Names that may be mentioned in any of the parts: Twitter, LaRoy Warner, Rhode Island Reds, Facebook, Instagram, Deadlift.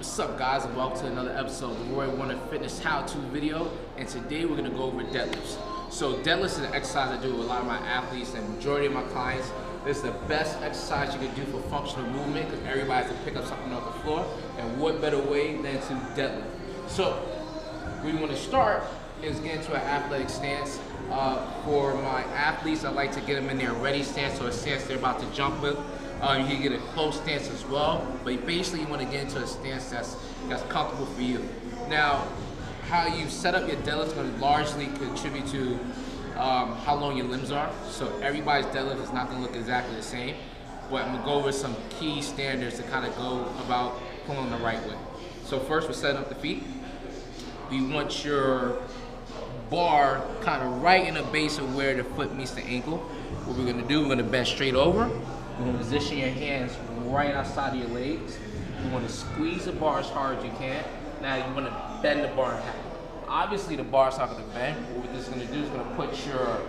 What's up, guys, and welcome to another episode of LaRoy Warner Fitness How-To video. And today we're gonna go over deadlifts. So deadlifts is an exercise I do with a lot of my athletes and majority of my clients. This is the best exercise you can do for functional movement because everybody has to pick up something off the floor. And what better way than to deadlift? So we want to start is get into an athletic stance. For my athletes, I like to get them in their ready stance, so a stance they're about to jump with. You can get a close stance as well, but basically you want to get into a stance that's comfortable for you. Now, how you set up your deadlift is going to largely contribute to how long your limbs are. So everybody's deadlift is not going to look exactly the same, but I'm going to go over some key standards to kind of go about pulling the right way. So first, we're setting up the feet. We want your bar kind of right in the base of where the foot meets the ankle. What we're going to do, we're going to bend straight over. You're going to position your hands right outside of your legs. You want to squeeze the bar as hard as you can. Now you want to bend the bar in half. Obviously the bar is not going to bend. What this is going to do is going to put your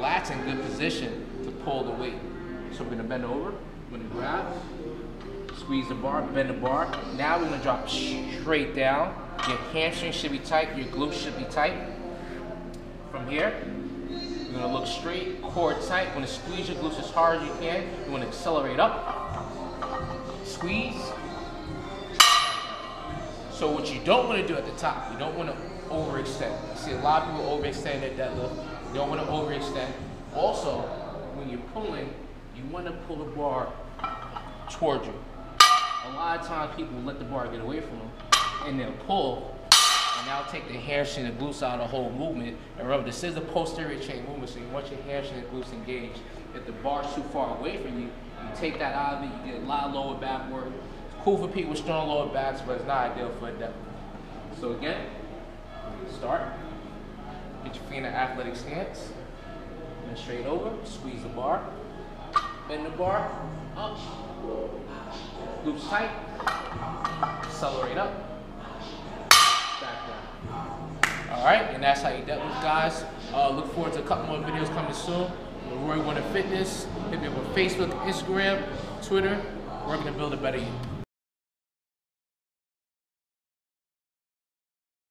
lats in good position to pull the weight. So we're going to bend over, we're going to grab, squeeze the bar, bend the bar. Now we're going to drop straight down. Your hamstrings should be tight, your glutes should be tight. From here, you're going to look straight, core tight. You're going to squeeze your glutes as hard as you can. You want to accelerate up. Squeeze. So what you don't want to do at the top, you don't want to overextend. I see a lot of people overextend their deadlift. You don't want to overextend. Also, when you're pulling, you want to pull the bar toward you. A lot of times people let the bar get away from them and they'll pull. And now take the hamstring and glutes out of the whole movement. And remember, this is a posterior chain movement, so you want your hamstring and glutes engaged. If the bar's too far away from you, you take that out of it, you get a lot of lower back work. It's cool for people with strong lower backs, but it's not ideal for a depth. So again, start. Get your feet in an athletic stance. Bend straight over, squeeze the bar. Bend the bar, up. Glutes tight. Accelerate up. Alright, and that's how you deadlift, guys. Look forward to a couple more videos coming soon. LaRoy Warner Fitness. Hit me up on Facebook, Instagram, Twitter. We're going to build a better you.